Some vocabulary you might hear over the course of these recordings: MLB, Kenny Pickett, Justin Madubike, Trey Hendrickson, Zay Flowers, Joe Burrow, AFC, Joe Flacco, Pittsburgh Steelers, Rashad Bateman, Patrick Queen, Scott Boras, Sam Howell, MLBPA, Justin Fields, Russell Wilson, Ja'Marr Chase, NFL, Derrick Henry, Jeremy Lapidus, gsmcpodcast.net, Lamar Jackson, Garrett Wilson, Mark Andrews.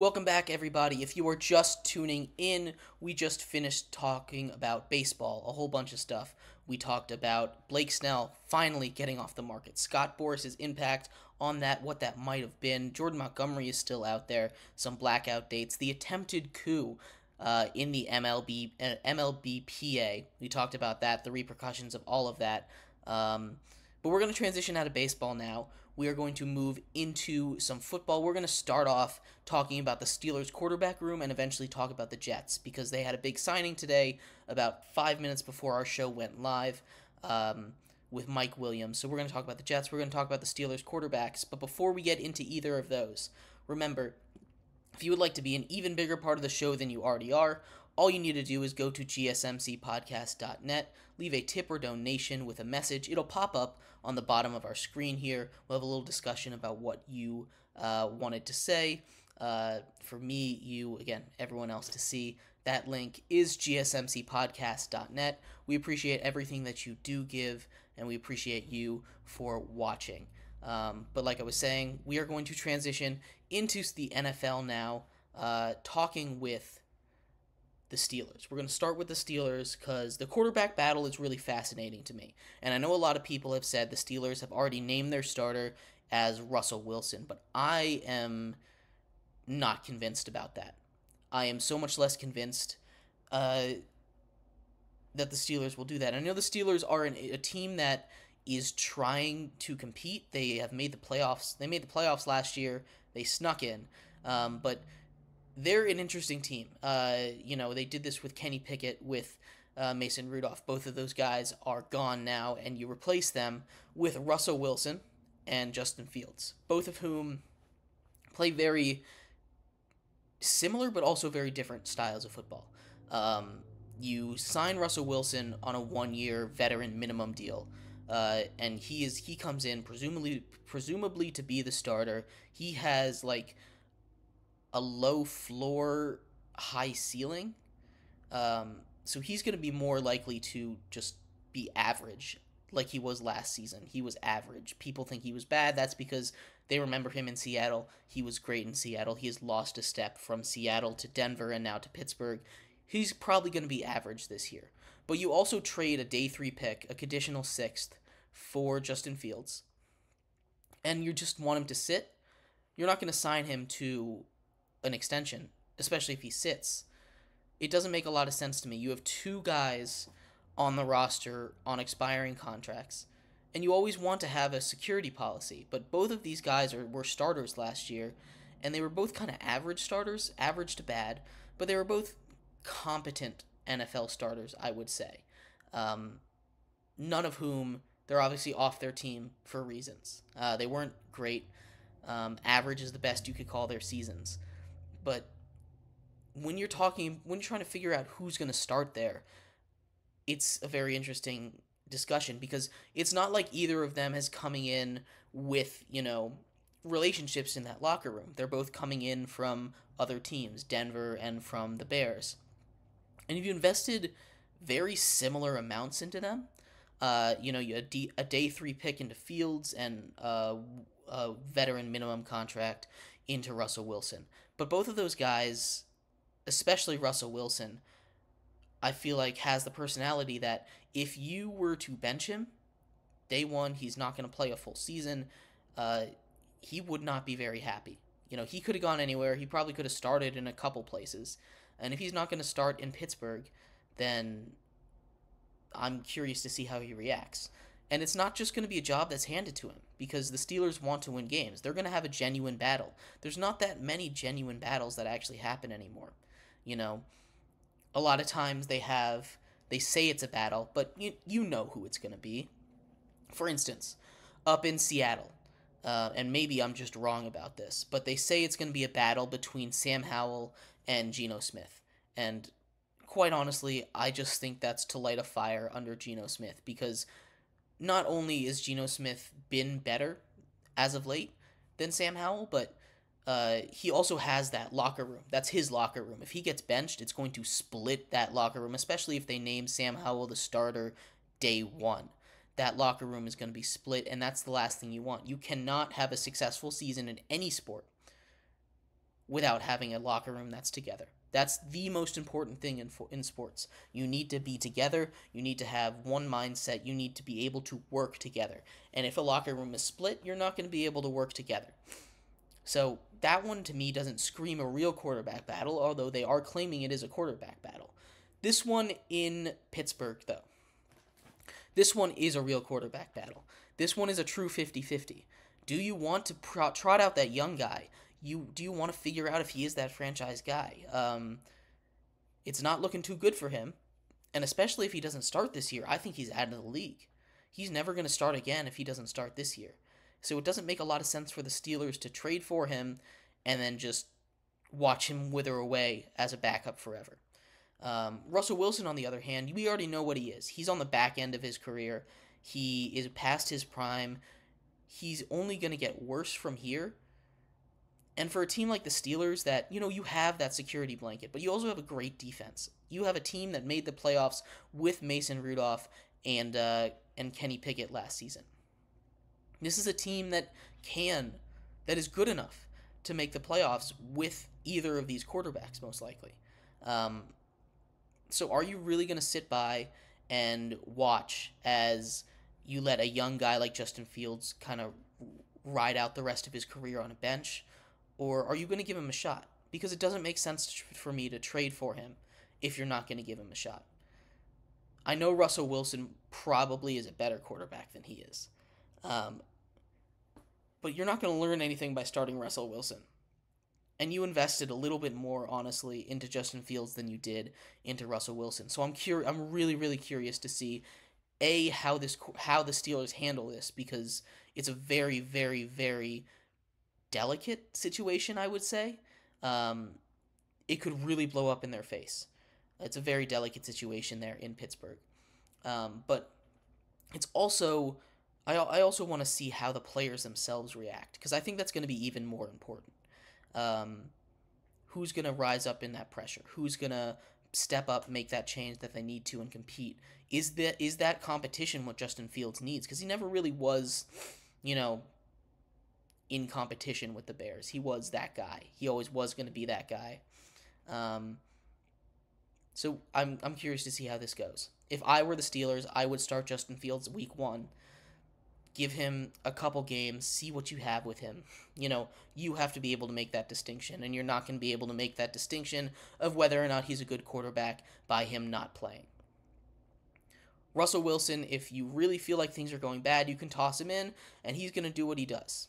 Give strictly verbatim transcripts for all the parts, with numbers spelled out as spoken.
Welcome back, everybody. If you are just tuning in, we just finished talking about baseball, a whole bunch of stuff. We talked about Blake Snell finally getting off the market, Scott Boras' impact on that, what that might have been. Jordan Montgomery is still out there, some blackout dates, the attempted coup uh, in the M L B, uh, M L B P A. We talked about that, the repercussions of all of that. Um, but we're going to transition out of baseball now. We are going to move into some football. We're going to start off talking about the Steelers quarterback room and eventually talk about the Jets because they had a big signing today about five minutes before our show went live um, with Mike Williams. So we're going to talk about the Jets. We're going to talk about the Steelers quarterbacks. But before we get into either of those, remember, if you would like to be an even bigger part of the show than you already are, all you need to do is go to g s m c podcast dot net, leave a tip or donation with a message. It'll pop up on the bottom of our screen here. We'll have a little discussion about what you uh, wanted to say. Uh, for me, you, again, everyone else to see. That link is g s m c podcast dot net. We appreciate everything that you do give, and we appreciate you for watching. Um, but like I was saying, we are going to transition into the N F L now, uh, talking with the Steelers. We're going to start with the Steelers because the quarterback battle is really fascinating to me. And I know a lot of people have said the Steelers have already named their starter as Russell Wilson, but I am not convinced about that. I am so much less convinced uh, that the Steelers will do that. I know the Steelers are an, a team that is trying to compete. They have made the playoffs. They made the playoffs last year. They snuck in. Um, but they're an interesting team. Uh, you know, they did this with Kenny Pickett, with uh, Mason Rudolph. Both of those guys are gone now, and you replace them with Russell Wilson and Justin Fields, both of whom play very similar but also very different styles of football. Um, you sign Russell Wilson on a one-year veteran minimum deal, uh, and he is he comes in presumably presumably to be the starter. He has, like, a low floor, high ceiling. Um, so he's going to be more likely to just be average, like he was last season. He was average. People think he was bad. That's because they remember him in Seattle. He was great in Seattle. He has lost a step from Seattle to Denver and now to Pittsburgh. He's probably going to be average this year. But you also trade a day three pick, a conditional sixth, for Justin Fields. And you just want him to sit. You're not going to sign him to an extension, especially if he sits. It doesn't make a lot of sense to me. You have two guys on the roster on expiring contracts, and you always want to have a security policy, but both of these guys are, were starters last year, and they were both kind of average starters, average to bad, but they were both competent N F L starters, I would say, um, none of whom, they're obviously off their team for reasons. Uh, they weren't great. Um, average is the best you could call their seasons. But when you're talking, when you're trying to figure out who's going to start there, it's a very interesting discussion because it's not like either of them is coming in with, you know, relationships in that locker room. They're both coming in from other teams, Denver and from the Bears. And if you invested very similar amounts into them, uh, you know, you had a day three pick into Fields and uh, a veteran minimum contract into Russell Wilson. But both of those guys, especially Russell Wilson, I feel like has the personality that if you were to bench him, day one, he's not going to play a full season. Uh, he would not be very happy. You know, he could have gone anywhere. He probably could have started in a couple places. And if he's not going to start in Pittsburgh, then I'm curious to see how he reacts. And it's not just going to be a job that's handed to him because the Steelers want to win games. They're going to have a genuine battle. There's not that many genuine battles that actually happen anymore. You know, a lot of times they have, they say it's a battle, but you, you know who it's going to be. For instance, up in Seattle, uh, and maybe I'm just wrong about this, but they say it's going to be a battle between Sam Howell and Geno Smith. And quite honestly, I just think that's to light a fire under Geno Smith because not only is Geno Smith been better as of late than Sam Howell, but uh, he also has that locker room. That's his locker room. If he gets benched, it's going to split that locker room, especially if they name Sam Howell the starter day one. That locker room is going to be split, and that's the last thing you want. You cannot have a successful season in any sport without having a locker room that's together. That's the most important thing in in sports. You need to be together. You need to have one mindset. You need to be able to work together. And if a locker room is split, you're not going to be able to work together. So that one, to me, doesn't scream a real quarterback battle, although they are claiming it is a quarterback battle. This one in Pittsburgh, though, this one is a real quarterback battle. This one is a true fifty-fifty. Do you want to pro- trot out that young guy? You do you want to figure out if he is that franchise guy? Um, it's not looking too good for him, and especially if he doesn't start this year, I think he's out of the league. He's never going to start again if he doesn't start this year. So it doesn't make a lot of sense for the Steelers to trade for him and then just watch him wither away as a backup forever. Um, Russell Wilson, on the other hand, we already know what he is. He's on the back end of his career. He is past his prime. He's only going to get worse from here. And for a team like the Steelers that, you know, you have that security blanket, but you also have a great defense. You have a team that made the playoffs with Mason Rudolph and uh, and Kenny Pickett last season. This is a team that can, that is good enough to make the playoffs with either of these quarterbacks, most likely. Um, so are you really going to sit by and watch as you let a young guy like Justin Fields kind of ride out the rest of his career on a bench? Or are you going to give him a shot? Because it doesn't make sense to, for me to trade for him if you're not going to give him a shot. I know Russell Wilson probably is a better quarterback than he is. Um, but you're not going to learn anything by starting Russell Wilson. And you invested a little bit more, honestly, into Justin Fields than you did into Russell Wilson. So I'm cur- I'm really, really curious to see, A, how this how the Steelers handle this, because it's a very, very, very delicate situation, I would say. Um, it could really blow up in their face. It's a very delicate situation there in Pittsburgh. Um, but it's also, I, I also want to see how the players themselves react, because I think that's going to be even more important. Um, who's going to rise up in that pressure? Who's going to step up, make that change that they need to, and compete? Is that, is that competition what Justin Fields needs? Because he never really was, you know, in competition with the Bears. He was that guy. He always was going to be that guy. Um, so I'm I'm curious to see how this goes. If I were the Steelers, I would start Justin Fields week one. Give him a couple games, see what you have with him. You know, you have to be able to make that distinction, and you're not going to be able to make that distinction of whether or not he's a good quarterback by him not playing. Russell Wilson, if you really feel like things are going bad, you can toss him in, and he's going to do what he does.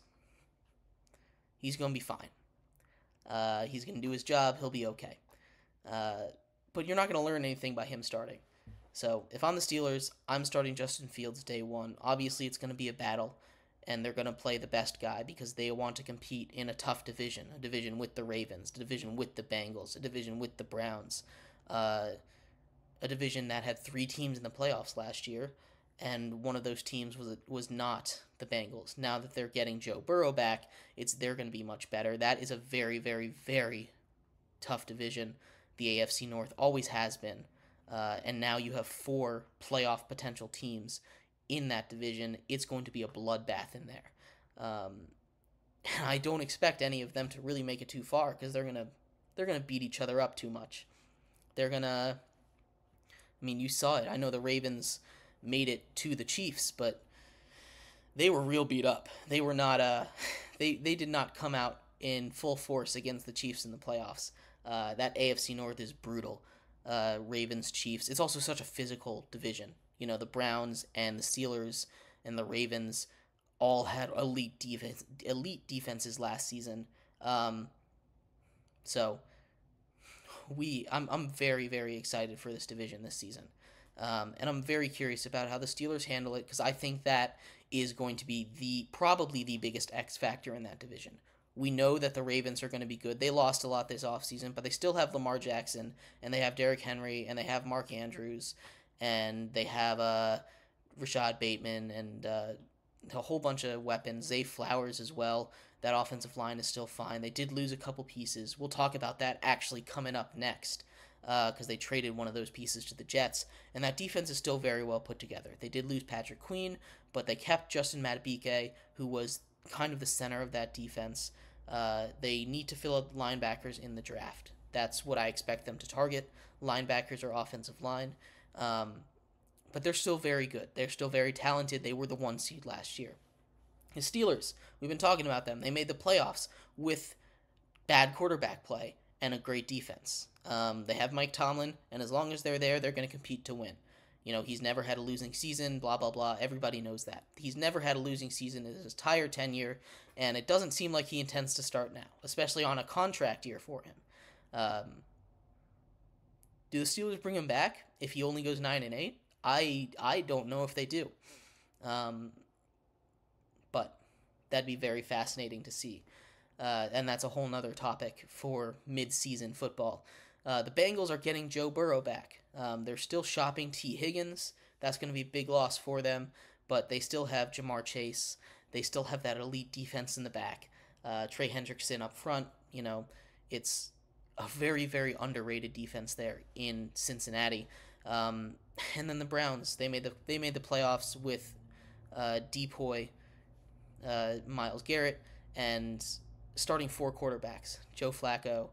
He's going to be fine. Uh, he's going to do his job. He'll be okay. Uh, but you're not going to learn anything by him starting. So if I'm the Steelers, I'm starting Justin Fields day one. Obviously, it's going to be a battle, and they're going to play the best guy because they want to compete in a tough division, a division with the Ravens, a division with the Bengals, a division with the Browns, uh, a division that had three teams in the playoffs last year, and one of those teams was was not the Bengals. Now that they're getting Joe Burrow back, it's they're going to be much better. That is a very, very, very tough division. The A F C North always has been. Uh, and now you have four playoff potential teams in that division. It's going to be a bloodbath in there. Um, and I don't expect any of them to really make it too far because they're gonna they're gonna beat each other up too much. They're gonna. I mean, you saw it. I know the Ravens made it to the Chiefs, but they were real beat up. They were not. Uh, they they did not come out in full force against the Chiefs in the playoffs. Uh, that A F C North is brutal. Uh, Ravens, Chiefs. It's also such a physical division. You know, the Browns and the Steelers and the Ravens all had elite defense, elite defenses last season. Um, so we, I'm, I'm very, very excited for this division this season, um, and I'm very curious about how the Steelers handle it because I think that is going to be the probably the biggest X factor in that division. We know that the Ravens are going to be good. They lost a lot this offseason, but they still have Lamar Jackson, and they have Derrick Henry, and they have Mark Andrews, and they have uh, Rashad Bateman, and uh, a whole bunch of weapons. Zay Flowers as well. That offensive line is still fine. They did lose a couple pieces. We'll talk about that actually coming up next because uh, they traded one of those pieces to the Jets, and that defense is still very well put together. They did lose Patrick Queen, but they kept Justin Madubike, who was kind of the center of that defense. Uh, they need to fill up linebackers in the draft. That's what I expect them to target. Linebackers or offensive line. Um, but they're still very good. They're still very talented. They were the one seed last year. The Steelers, we've been talking about them. They made the playoffs with bad quarterback play and a great defense. Um, they have Mike Tomlin, and as long as they're there, they're going to compete to win. You know, he's never had a losing season, blah, blah, blah. Everybody knows that. He's never had a losing season in his entire tenure, and it doesn't seem like he intends to start now, especially on a contract year for him. Um, do the Steelers bring him back if he only goes nine and eight? I I don't know if they do. Um, but that'd be very fascinating to see. Uh, and that's a whole nother topic for mid-season football. Uh, the Bengals are getting Joe Burrow back. Um, they're still shopping T. Higgins. That's going to be a big loss for them, but they still have Ja'Marr Chase. They still have that elite defense in the back. Uh, Trey Hendrickson up front, you know, it's a very, very underrated defense there in Cincinnati. Um, and then the Browns, they made the they made the playoffs with uh, Depoy, uh, Miles Garrett, and starting four quarterbacks. Joe Flacco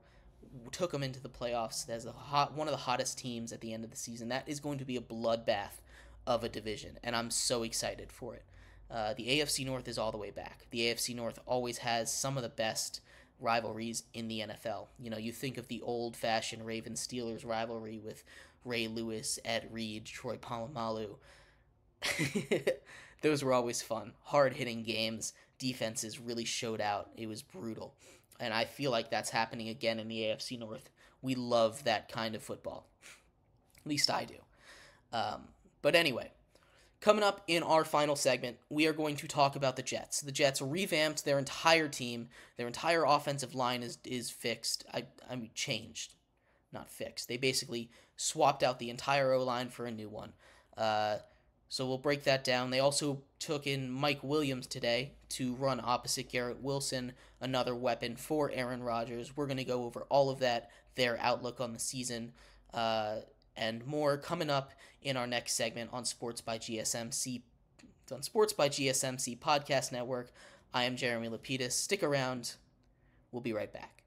took them into the playoffs as the hot one of the hottest teams at the end of the season. That is going to be a bloodbath of a division, and I'm so excited for it. Uh, the A F C North is all the way back. The A F C North always has some of the best rivalries in the N F L. You know, you think of the old-fashioned Ravens-Steelers rivalry with Ray Lewis, Ed Reed, Troy Polamalu. Those were always fun. Hard-hitting games. Defenses really showed out. It was brutal. And I feel like that's happening again in the A F C North. We love that kind of football. At least I do. Um, but anyway, coming up in our final segment, we are going to talk about the Jets. The Jets revamped their entire team. Their entire offensive line is is fixed. I, I mean, changed. Not fixed. They basically swapped out the entire O-line for a new one. Uh, so we'll break that down. They also took in Mike Williams today to run opposite Garrett Wilson, another weapon for Aaron Rodgers. We're going to go over all of that, their outlook on the season, uh, and more coming up in our next segment on Sports by G S M C, on Sports by G S M C Podcast Network. I am Jeremy Lapidus. Stick around. We'll be right back.